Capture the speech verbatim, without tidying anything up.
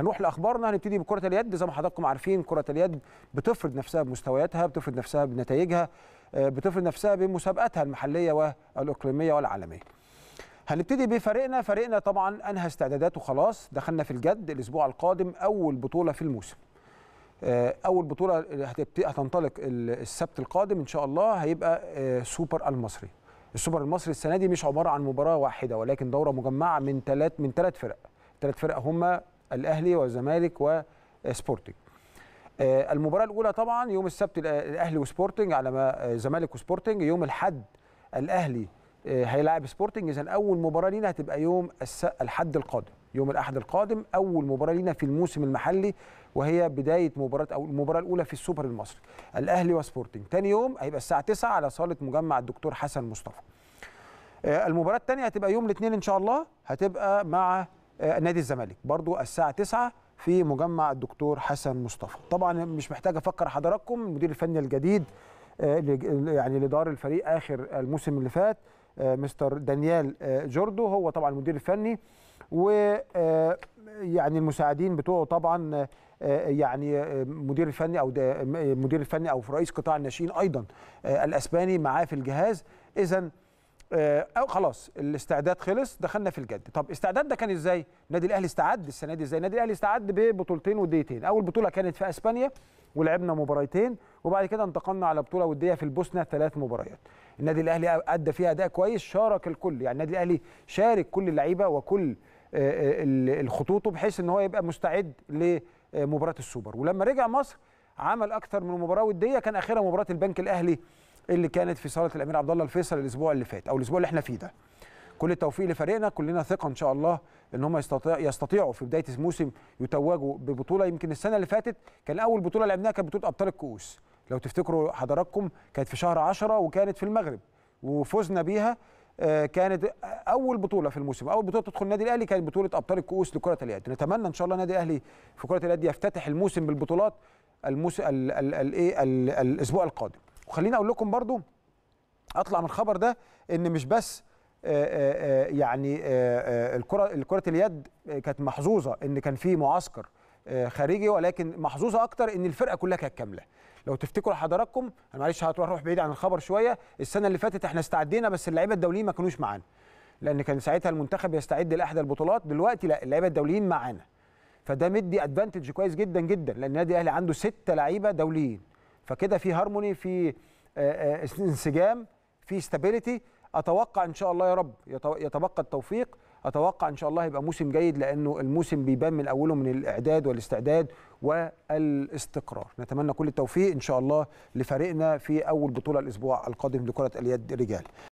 هنروح لاخبارنا. هنبتدي بكره اليد. زي ما حضراتكم عارفين كره اليد بتفرض نفسها بمستوياتها، بتفرض نفسها بنتائجها، بتفرض نفسها بمسابقاتها المحليه والاقليميه والعالميه. هنبتدي بفريقنا. فريقنا طبعا انهى استعداداته خلاص، دخلنا في الجد. الاسبوع القادم اول بطوله في الموسم، اول بطوله هتنطلق السبت القادم ان شاء الله، هيبقى سوبر المصري. السوبر المصري السنه دي مش عباره عن مباراه واحده، ولكن دوره مجمعه من ثلاث من ثلاث فرق. ثلاث فرق هم الاهلي والزمالك وسبورتنج. المباراه الاولى طبعا يوم السبت الاهلي وسبورتنج، على ما زمالك وسبورتنج. يوم الاحد الاهلي هيلاعب سبورتنج. اذا اول مباراه لينا هتبقى يوم الاحد القادم، يوم الاحد القادم اول مباراه لينا في الموسم المحلي، وهي بدايه مباراه او المباراه الاولى في السوبر المصري، الاهلي وسبورتنج. ثاني يوم هيبقى الساعه تسعة على صاله مجمع الدكتور حسن مصطفى. المباراه الثانيه هتبقى يوم الاثنين ان شاء الله، هتبقى مع نادي الزمالك برضو الساعه تسعة في مجمع الدكتور حسن مصطفى. طبعا مش محتاج افكر حضراتكم، المدير الفني الجديد يعني لدار الفريق اخر الموسم اللي فات مستر دانيال جوردو، هو طبعا المدير الفني، ويعني المساعدين بتوعه طبعا، يعني مدير الفني او مدير الفني او رئيس قطاع الناشئين ايضا الاسباني معاه في الجهاز. اذا أو خلاص الاستعداد خلص، دخلنا في الجد. طب استعداد ده كان ازاي؟ النادي الاهلي استعد السنه دي ازاي؟ النادي الاهلي استعد ببطولتين وديتين. اول بطوله كانت في اسبانيا ولعبنا مباراتين، وبعد كده انتقلنا على بطوله وديه في البوسنه ثلاث مباريات. النادي الاهلي ادى فيها اداء كويس، شارك الكل، يعني النادي الاهلي شارك كل اللعيبه وكل الخطوطه بحيث ان هو يبقى مستعد لمباراه السوبر. ولما رجع مصر عمل اكثر من مباراه وديه، كان اخرها مباراه البنك الاهلي اللي كانت في صاله الامير عبد الله الفيصل الاسبوع اللي فات او الاسبوع اللي احنا فيه ده. كل التوفيق لفريقنا، كلنا ثقه ان شاء الله ان هم يستطيعوا في بدايه الموسم يتوجوا ببطوله. يمكن السنه اللي فاتت كان اول بطوله لعبناها كانت بطوله ابطال الكؤوس، لو تفتكروا حضراتكم كانت في شهر عشرة وكانت في المغرب وفزنا بيها. كانت اول بطوله في الموسم، اول بطوله تدخل النادي الاهلي كانت بطوله ابطال الكؤوس لكره اليد. نتمنى ان شاء الله النادي الاهلي في كره اليد يفتتح الموسم بالبطولات الموسم الايه الاسبوع القادم. وخليني اقول لكم برضو اطلع من الخبر ده ان مش بس آآ آآ يعني آآ الكره كره اليد كانت محظوظه ان كان في معسكر خارجي، ولكن محظوظه اكتر ان الفرقه كلها كانت كامله. لو تفتكروا حضراتكم، انا معلش هروح بعيد عن الخبر شويه، السنه اللي فاتت احنا استعدينا بس اللعيبه الدوليين ما كانوش معانا، لان كان ساعتها المنتخب يستعد لاحدى البطولات. دلوقتي لا، اللعيبه الدوليين معانا، فده مدي ادفانتج كويس جدا جدا، لان النادي الاهلي عنده ستة لعيبه دوليين، فكده في هارموني، في انسجام، في ستابيليتي. اتوقع ان شاء الله يا رب يتبقى التوفيق، اتوقع ان شاء الله هيبقى موسم جيد، لانه الموسم بيبان من اوله من الاعداد والاستعداد والاستقرار. نتمنى كل التوفيق ان شاء الله لفريقنا في اول بطوله الاسبوع القادم لكره اليد رجال.